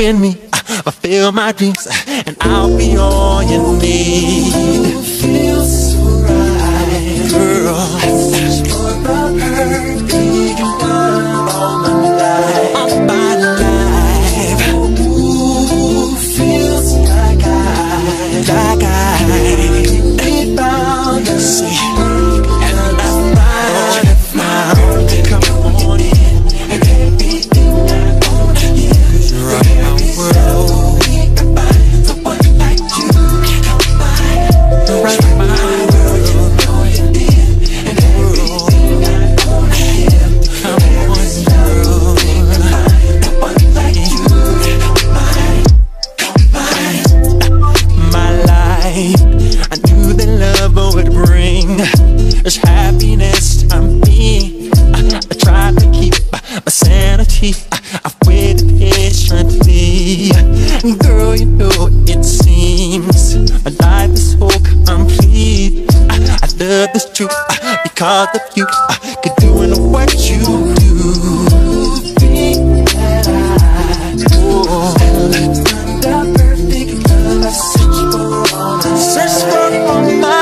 in me, fulfill my dreams, and I'll be all you need. It feels so right, girl. I searched for the perfect one all my life. All my life. Ooh, feels like I found the sea. There's happiness to me. I try to keep my sanity. I've waited patiently. And girl, you know it seems my life is so complete. I love this truth because of you. Could do it what you do. Think that I found the perfect love. I searched for all my life.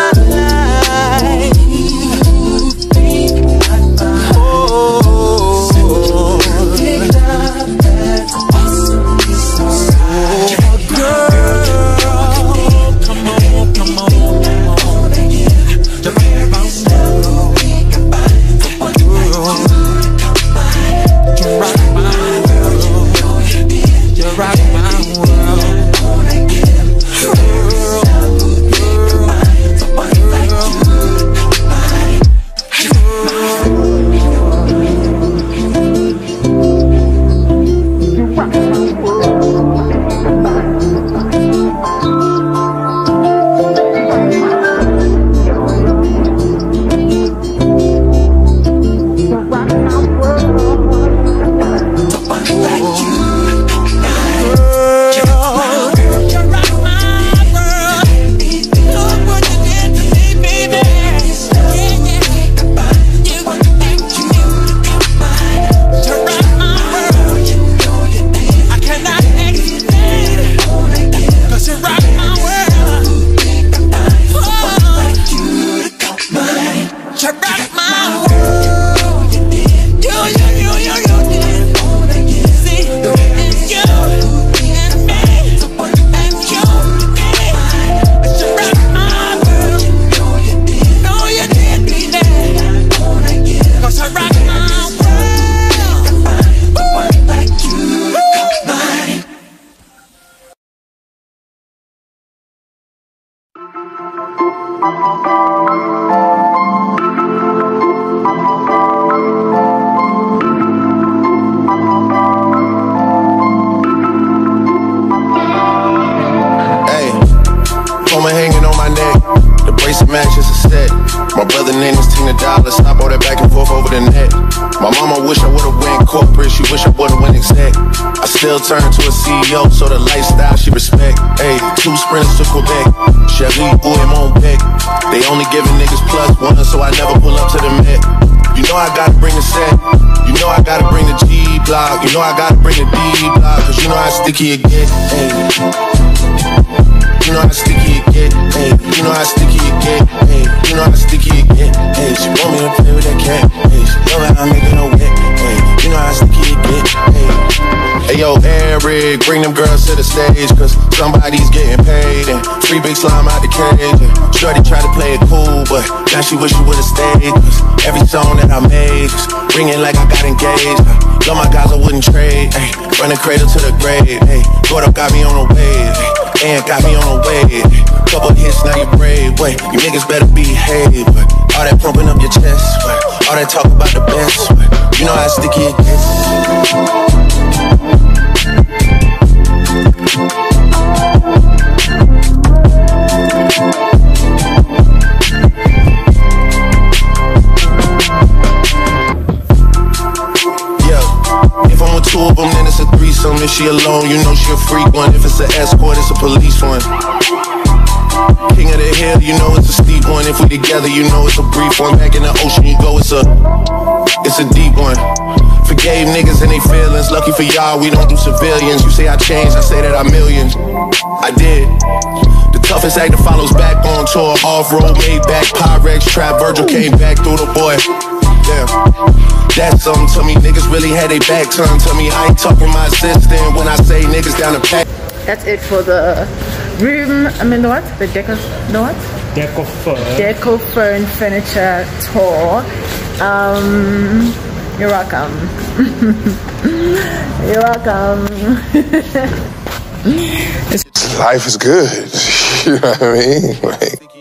Turn to a CEO, so the lifestyle she respect. Ayy, 2 sprints to Quebec, Chevy, ooh, and on back. They only giving niggas +1, so I never pull up to the Met. You know I gotta bring the set, you know I gotta bring the G-block, you know I gotta bring the D-block, cause you know how sticky it get, ayy. You know how sticky it get, ayy. You know how sticky it get, ayy. You know how sticky it get, ayy. She want me to play with that cat, ayy. She love it, I'm making her wet, ayy. You know how sticky it get, ayy. Hey yo, Eric, bring them girls to the stage, cause somebody's getting paid. And free big slime out the cage. And shorty tried to play it cool, but now she wish she would've stayed. Cause every song that I made, ringing like I got engaged. Love my guys, I wouldn't trade. Ay, run the cradle to the grave. Ay, Gord up got me on the wave. And got me on the wave. Couple hits, now you brave. Wait, you niggas better behave. But all that pumping up your chest. But all that talk about the best. But you know how sticky it gets. Two of them, then it's a threesome. If she alone, you know she a freak one. If it's an escort, it's a police one. King of the hill, you know it's a steep one. If we together, you know it's a brief one. Back in the ocean, you go, it's a deep one. Forgave niggas and they feelings. Lucky for y'all, we don't do civilians. You say I changed, I say that I'm millions. I did. The toughest act that follows back on tour. Off-road, made back, Pyrex trap. Virgil came back through the boy. Damn. That's something to me, niggas really had they back turned to me. I ain't talking my assistant when I say niggas down the pack. That's it for the room, I mean the what? The deck of, the what? Deco Fern Furniture Tour. You're welcome. You're welcome. Life is good, you know what I mean? Like,